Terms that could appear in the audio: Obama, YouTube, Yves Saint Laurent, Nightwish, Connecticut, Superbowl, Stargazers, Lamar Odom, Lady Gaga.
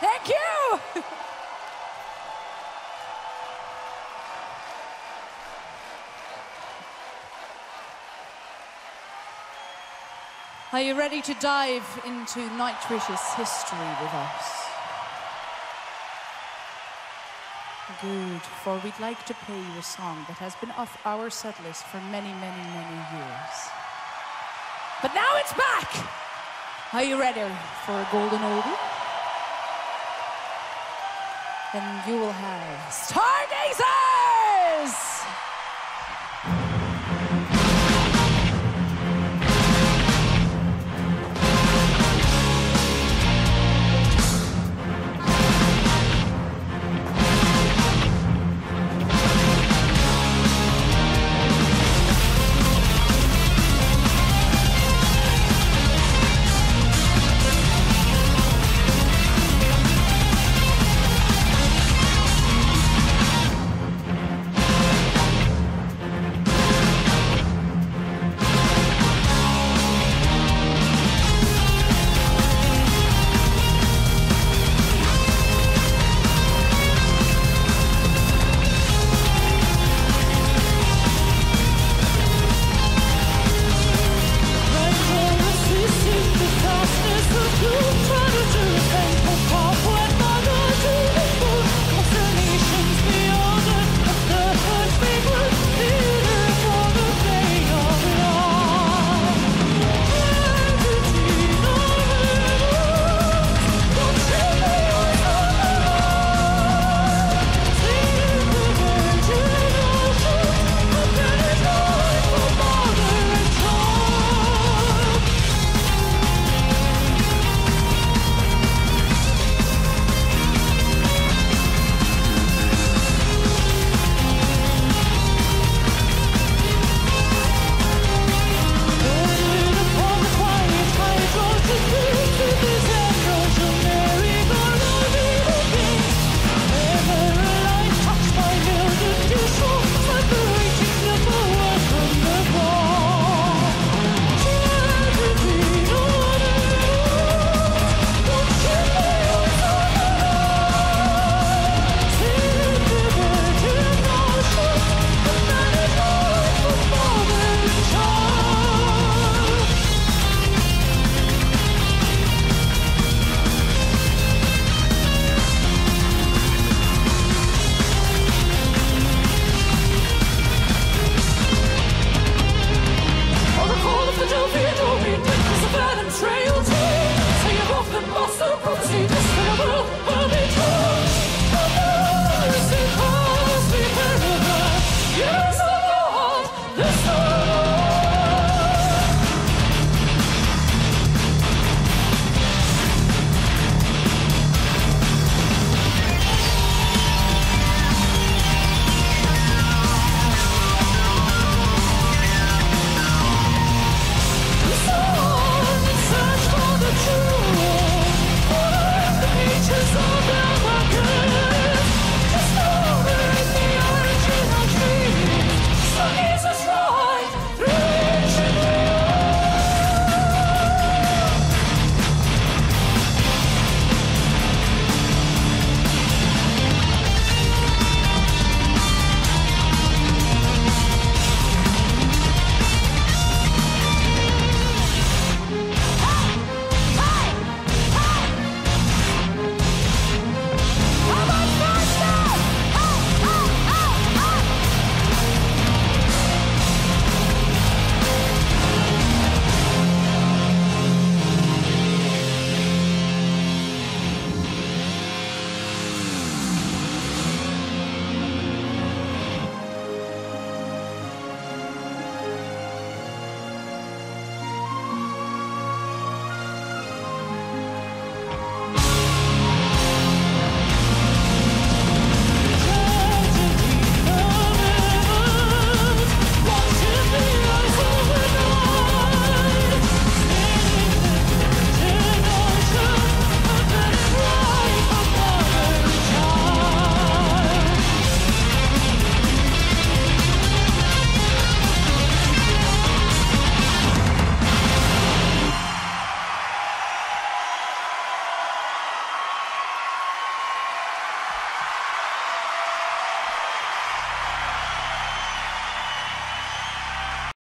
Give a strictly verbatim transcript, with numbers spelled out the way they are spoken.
Thank you! Are you ready to dive into Nightwish's history with us? Good, for we'd like to play you a song that has been off our set list for many, many, many years. But now it's back! Are you ready for a golden oldie? Then you will have Stargazers!